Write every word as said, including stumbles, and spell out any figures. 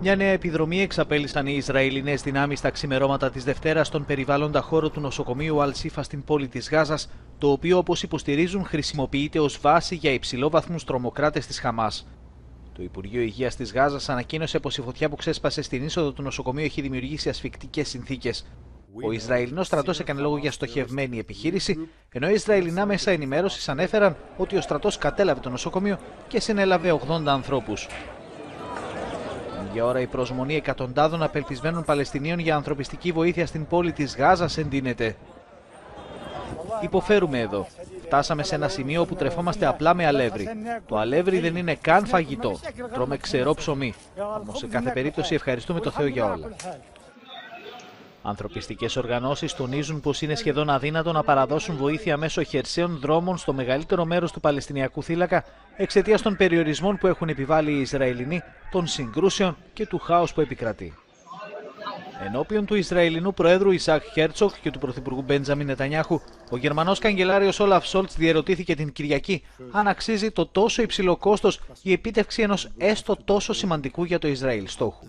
Μια νέα επιδρομή εξαπέλυσαν οι Ισραηλινές δυνάμεις τα ξημερώματα της Δευτέρα στον περιβάλλοντα χώρο του νοσοκομείου Αλ-Σίφα στην πόλη της Γάζας, το οποίο, όπως υποστηρίζουν, χρησιμοποιείται ως βάση για υψηλόβαθμους τρομοκράτες της Χαμάς. Το Υπουργείο Υγείας της Γάζας ανακοίνωσε πως η φωτιά που ξέσπασε στην είσοδο του νοσοκομείου έχει δημιουργήσει ασφυκτικές συνθήκες. Ο Ισραηλινός στρατός έκανε λόγο για στοχευμένη επιχείρηση, ενώ οι Ισραηλινά μέσα ενημέρωσης ανέφεραν ότι ο στρατός κατέλαβε το νοσοκομείο και συνέλαβε ογδόντα ανθρώπους. Για ώρα η προσμονή εκατοντάδων απελπισμένων Παλαιστινίων για ανθρωπιστική βοήθεια στην πόλη της Γάζας εντείνεται. Υποφέρουμε εδώ. Φτάσαμε σε ένα σημείο όπου τρεφόμαστε απλά με αλεύρι. Το αλεύρι δεν είναι καν φαγητό. Τρώμε ξερό ψωμί. Όμως σε κάθε περίπτωση ευχαριστούμε το Θεό για όλα. Ανθρωπιστικές οργανώσεις τονίζουν πως είναι σχεδόν αδύνατο να παραδώσουν βοήθεια μέσω χερσαίων δρόμων στο μεγαλύτερο μέρος του Παλαιστινιακού θύλακα εξαιτίας των περιορισμών που έχουν επιβάλει οι Ισραηλινοί, των συγκρούσεων και του χάους που επικρατεί. Ενώπιον του Ισραηλινού Προέδρου Ισάκ Χέρτσοκ και του Πρωθυπουργού Μπέντζαμιν Νετανιάχου, ο Γερμανός Καγκελάριος Όλαφ Σόλτς διερωτήθηκε την Κυριακή αν αξίζει το τόσο υψηλό κόστος η επίτευξη ενός έστω τόσο σημαντικού για το Ισραήλ στόχου.